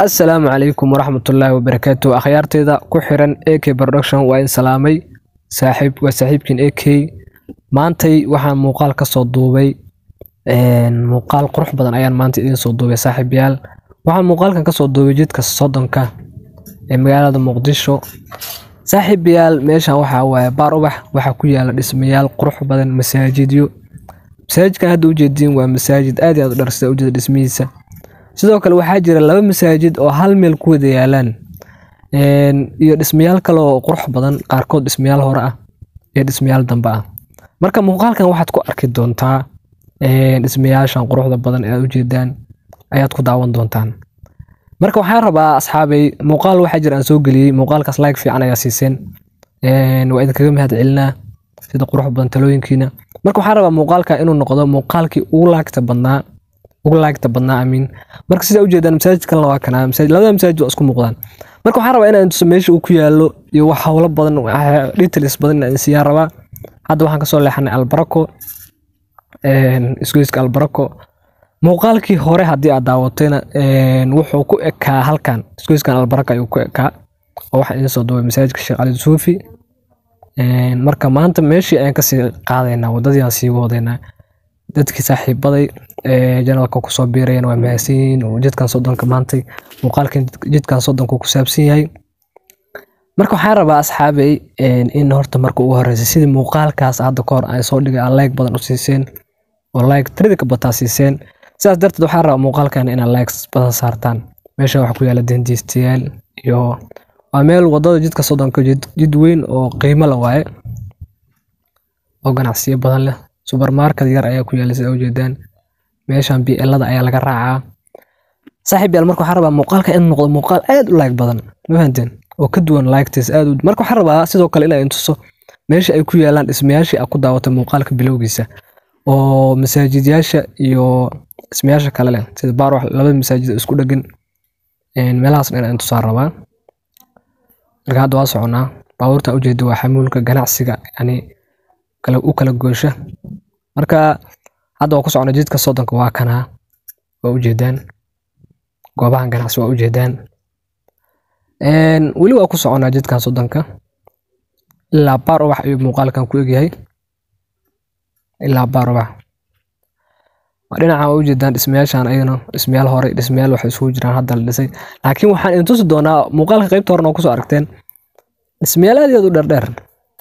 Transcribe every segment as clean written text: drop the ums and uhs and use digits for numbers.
السلام عليكم ورحمة الله وبركاته. أخيارتي ذا كحرا ايكي برودكشن وإن سلامي ساحب وساحبكين ايكي مانتي وحان موقال كصدوبي موقال قرح بدن أيان مانتي إذن صدوبي ساحب يال وحان موقال كان كصدوبي جيد كصدن كا مقالة مقدشو ساحب يال ميشا وحا باروبح وحا كويال اسم يال قرح بدن مساجديو مساجد كان هادو جدين ومساجد آدي هادو درسة وجد اسميسا sidoo kale waxa jira laba masaajid oo hal meel ku wada yaalan iyo dhismayaal kale oo qurux badan qaarkood dhismayaal hore ah iyo dhismayaal dambe ah marka muuqaalkan waxaad ku arki doontaa dhismayaashan quruxda badan ee aad u jeedaan ayaad ku daawan doontaan marka waxaan rabaa asxaabay muuqaal waxa jira aan soo galiyay muuqaalkaas like fiican ayaa siiseen waa idin kaga mahad celinaa sida qurux badan talooyinkiina marka waxaan rabaa muuqaalka inuu noqdo muuqaalkii ugu laagta badnaa ولاكت بدنا أمين مركز إذا وجد أنا مساجد كلا وكنا مساجد لا ده مساجد وأسكون مقدان مركو حرب أنا أنت سميش وكيالو يوحول بدن ريتلس بدن السيارة بقى هذا واحد كسر اللي حنا البركو إسكويسك البركو مقال كي هوري هدي أداوتنا وحوكو إك هل كان إسكويسك البركة يوكو إك واحد إنسان دوي مساجد كشغال السوفي مركو ما أنت ماشي أنا كسر قاعدنا وده ياسي وضينا dadkii saaxiibbaday janalka ku soo biireen waa maasiin oo jidkan sodonka maantay muuqaalkan jidkan sodonka ku saabsan yahay marka waxaan rabaa asxaabay in horta marka ugu horeysay sidii muuqaalkaas hadda ka hor ay soo dhigay aan like badan u siiseen oo like trick badan siiseen sidaas darteed waxaan rabaa muuqaalkan in aan likes badan saartaan meesha wax ku yaala dentistiyaal iyo waa meel wadada jidka sodonka jid weyn oo qiimo la waaye oo ganacsiyo badan leh supermarket yar ayaa ku yaala sida oo jeedaan meeshan BL-da ayaa laga raacaa saaxiib yar markuu xaraba muuqaalka in noqdo muuqaal aad u like badan ma fahanteen oo ka duwan like-taas aad u markuu xaraba sidoo kale ilaa intuso meesha ay ku yaalaan dhismayaashii aad ku daawato muuqaalka bilowgiisa oo masaajidyasha iyo dhismayaasha kale leh sida baar wax laba masaajid isku dhagan meelahaas in aan tusaan rabaa marka hadda waa soconaa baabuurta u jeedo waa xamuulka ganacsiga yani kala u kala goosha marka hadda ku socono jidka sodonka waa kana oo u jeedaan goobahan ganacsi waa u jeedaan wali waa ku soconaa jidka sodonka ilaa baro wax iyo muuqaalkan ku eegyahay ilaa baro wax marina oo u jeedaan dhismayaashan ayana dhismayaal hore dhismayaal wax isku jiraan hadda la dhisay laakiin waxaan inta soo doonaa muuqaalka qaybta horena ku soo aragteen dhismayaaladeed u dheer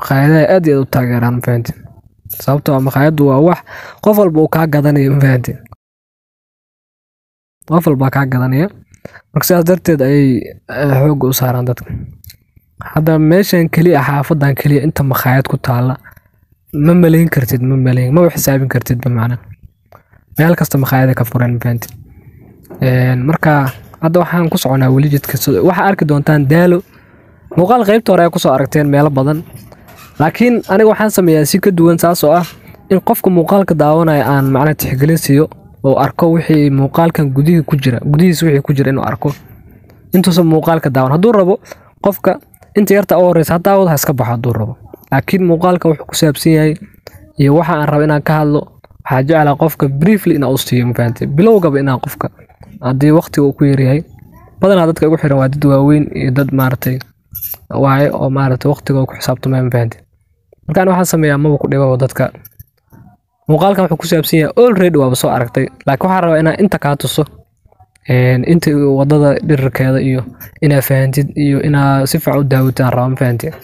مخايدها أدي أدو تاقيران مفهنتين سابتو مخايدو واح قفل بو كاقاداني مفهنتين قفل بو كاقاداني مركسياس درتيد أي حوق أساران دادك هذا ماشان كلي أحافظان كلي انت مخايدكو تالا ممالين كرتيد ممالين ما بحسابين كرتيد بمعنى ميالكاستا مخايدها كفورين مفهنتين مركا هذا وحان كسعونا وليجد كسو وحا أركي دونتان دالو موقال غيبتو رايا كسو أركتين ميالا بادن لكن أنا وحنا سمينا سكت وين ساسوا إن قفكم مقالك دعونا عن معنى تحجلسيو أو أركو وحي مقالك جديد كجرة جديد سوي كجرة إنه أركو أنتوا سم مقالك دعونا هدور ربو قفك أنت يرت أورس هتعود هسكب هدور ربو لكن مقالك وحكسب سيني يوحى عن ربنا كهلو حاجة على قفك بريفلي إنه أستي مفهمت بلوجا بإنه قفك عدي وقتي وكويري هاي بدل عدد كأقول حرام عدد دواوين عدد مارتي واعي أو مارت وقتي وكحسبته ما مفهمت markaan waxaan sameeyaa maba ku dhibaabo dadka muuqaalkan wuxuu ku saabsan yahay already waaba soo aragtay laakiin waxaan rabaa inaan inta ka tuso inta wadada dhirarkeeda iyo inaa faahantid iyo inaa si fiican u daawataan rabaan faahantid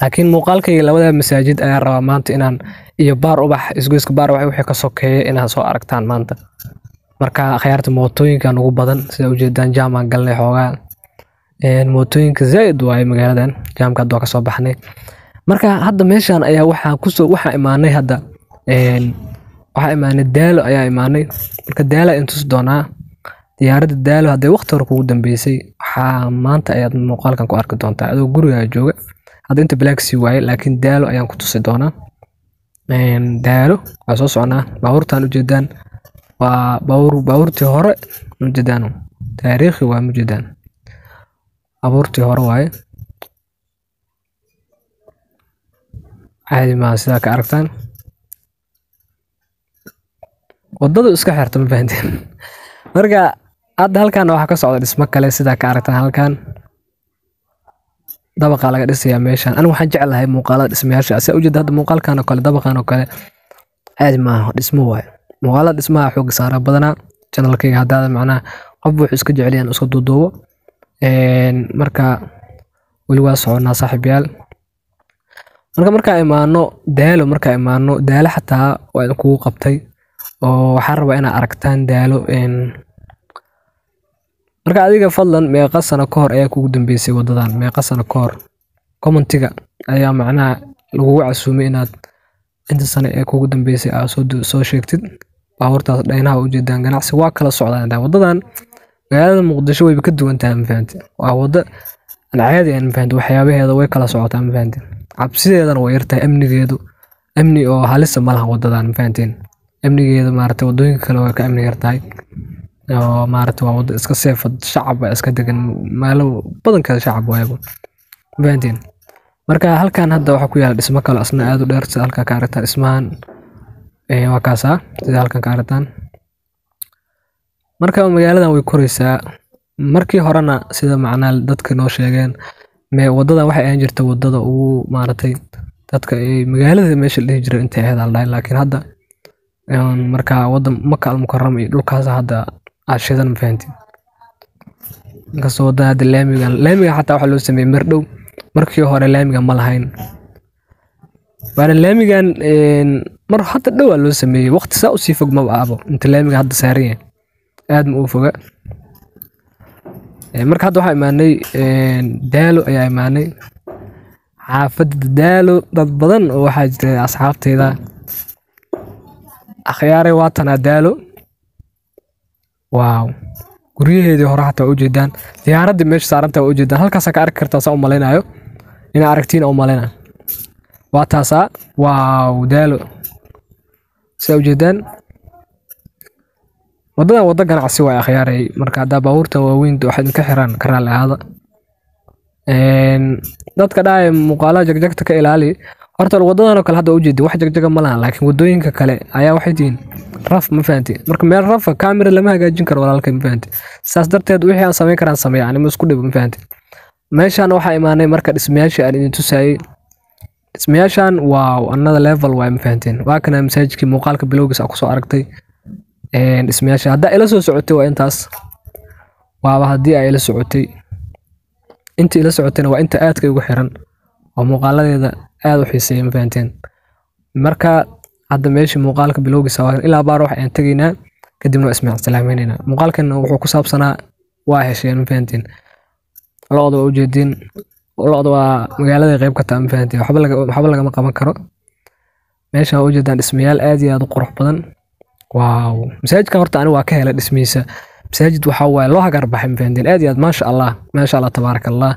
laakiin muuqaalkay labada masaajid ayaa rabaa maanta inaan iyo baar ubax isgoyska baar waxay wixii ka sokeeye inaan soo aragtaan maanta marka khiyaarta mootooyinkan ugu badan sida u jeedaan jaamaan galnay xoogaa mootooyinka zaid waay magaaladan jaamka hadda waa ka soo baxnay marka hadda meeshan ayaa waxaan ku soo waxa imaanay hadda waxa imaanay daalo ayaa imaanay marka daala intus doonaa diyaaradda daalo haday waqti hore kugu dambeysay waxa maanta ayaad muuqaalkan ku arki doontaa adoo guriga jooga hada inta black sea way laakiin daalo ayaan ku tusi doonaa daalo asoo socnaa baabuurtaan u jeedaan waa baabuurtii hore u jeedaan taariikhi waa mujeedaan baabuurtii hore way عادي ما سلاك عرفتان وضدو اسكا حيرتا مباهنتين مرقا عاد هالكان واحا كسعود اسمك كالي سلاك عرفتان هالكان دبقا لغا ديسيا ميشان انا وحا جعل هاي مقالات اسمياشا اسيا اوجد هاد مقال كانو كالي دبقانو كالي عادي ما اسمو واي مقالات اسمها حوق سارة بدنا جنال كيغ هادادا معنا قبو حسكا جعليان اسكا دودو مرقا والواسعونا صاحبيال marka imaano daalo xataa waan ku qabtay oo waxaan rabaa inaan aragtaan daalo marka adiga fadlan meeqa sano ka hor ayaa kugu dambeysay wadadan meeqa sano ka hor commentiga ayaa macnaa lagu casuumay inaad inta sano ee kugu dambeysay aad soo sheegtid baawartaas dhaynaha u jeedaan ganacsi waa kala socdaan wadadan magaalada muqdisho way ka duwan tahay ma fahanti waa wada aan caadi aan fahanto waxyaabaheeda way kala socotaan ma fahanti cabsideedan way yartay amnigeedu amni oo halis ma laha wadadan faanteen amnigeedu maartay wadooyinka kale way ka amni yartay oo maartay wada iska seefad shacab iska degan maalo badanka shacab wayba faanteen marka halkan hadda waxa ku yaal dhismo kale asna aad u dheer sida halka ka aragtaan ismaan waa kaasa sida halkan ka aragtaan marka magaaladan way koraysaa markii horena sida macnaal dadka noo sheegeen ما وددا waxay aan jirta wadada ugu maaratay dadka ee magaalada meesha la jira inta ay hadalay laakiin hadda marka wadan Makka al-Mukarram iyo dhulkaas hadda aashidan ma fahantin ka soo daad laamiga hatta waxa loo sameeyay mar dhow markii hore laamiga ma lahayn baan laamigan mar hatta dhow loo sameeyay waqti saa u sii fog ma baabo inta laamiga hadda saariyay aad ma u foga marka hadda waxa imaanay daalo ayaa imaanay xaafadda daalo dad badan oo waxa jiray asxaabteeda akhyaare waatana daalo waaw guriyeedii hore hata u jeedaan diyaaradda meesha saaranta u jeedaan halkaas ka arki kartaa soo maleeynaayo ina aragtiin oo maleena waa taasa waaw daalo soo jeedaan wadada wada ganacsi way akhyaarey marka hada baabuurta waaweyn waxaan ka xiraan karaal ahada dadka dhaay muqaala jagjagta ka ilaali horta wadadana kala hada u jeedin wax jagjaga ma lahan laakiin wadooyinka kale ayaa waxay diin raf ma fahanti marka meel raf kaamira lama hagaajin karo walaalka ma fahanti saas darteed wixii aan sameyn karaan sameeyaa anima isku dhib ma fahanti meeshan waxa imaanay marka dhismayaasha aan idin tusaayay dhismayaashan waaw another level way ma fahantiin waa kana masaajidkii muqaalka bilowgiis aan ku soo aragtay اسمياش هدا إلا سو سعوتي وإنت أس وابا هدي إلا سعوتي إنت إلا سعوتين وإنت آتك يوحيران ومقالة إذا آدو حيسي مفانتين مركا هدا ميشي مقالك بلوغي سواهر إلا باروح إنتقينا قدمنا اسميع سلامينينا مقالك إنه وحوكو سابسنا واحشي مفانتين الله أدو أوجدين الله أدو مقالة غيب كتا مفانتين وحبالك مقاما كارو ميشي أوجدان اسميال آدي آدو قروح بدن واو مساجدك horta aniga waa ka helay dhismiisa masajid waxa way loo hagar baxay faandiin aad iyo aad ma sha Allah tabaaraka Allah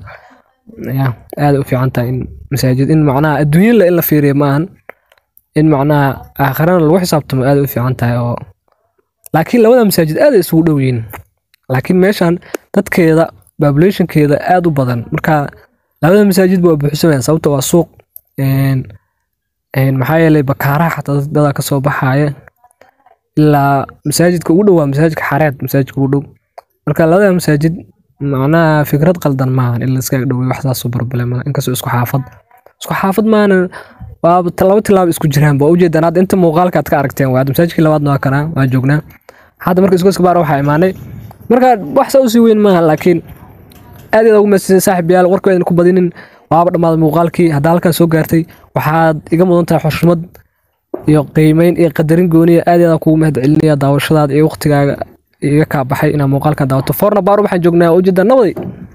yaa aad u fiicanta in masajid in macnaa adduunyo la fiiriyo maan in macnaa aakhirana lagu xisaabtamo aad u fiicanta oo laakiin labada masajid aad isugu dhow yihiin laakiin meeshan dadkeeda populationkeeda aad u badan marka labada masajid baa buuxsameen sababtoo ah suuq maxaa yeelay bakaaraha xataa dadka ka soo baxaya لا مساجد كودو مساجد حارات مساجد كودو مركا لا مساجد معناها فكرة قلدان معها إلا سكاكدو وحدة سوبر بلا إنكسو اسكو حافظ معنا وطلعوا تلعب اسكو جيران بوجد أنا أنت مغالك أتكاركتين وهذا مساجد كلا واد ناكرا وجوجنا هذا مركا اسكو بارو حي معني مركا وحدة وسوين معها لكن أدي لو مسجد صاحب يال وركو إنكو بدين وعبر ما مغالكي هذاك سوق قرتي وحد يجمعون تاع حشمد iyo qiimeyn ee qadarin gooniya aad ayaan ku mahadcelinayaa daawashadaad ee waqtigaaga iga ka baxay ina muuqaalka daawato forna baaru waxaan joognaa oo jeedana nabadi